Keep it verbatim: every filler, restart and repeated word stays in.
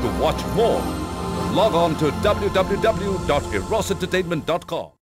To watch more, log on to w w w dot eros entertainment dot com.